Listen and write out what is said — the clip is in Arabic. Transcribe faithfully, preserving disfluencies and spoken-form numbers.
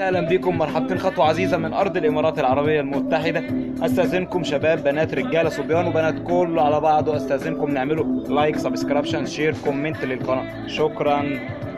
اهلا بكم، مرحبتين. خطوه عزيزه من ارض الامارات العربيه المتحده. استاذنكم شباب، بنات، رجاله، صبيان وبنات، كله على بعضه. استاذنكم نعملوا لايك، سبسكريبشن، شير، كومنت للقناه. شكرا.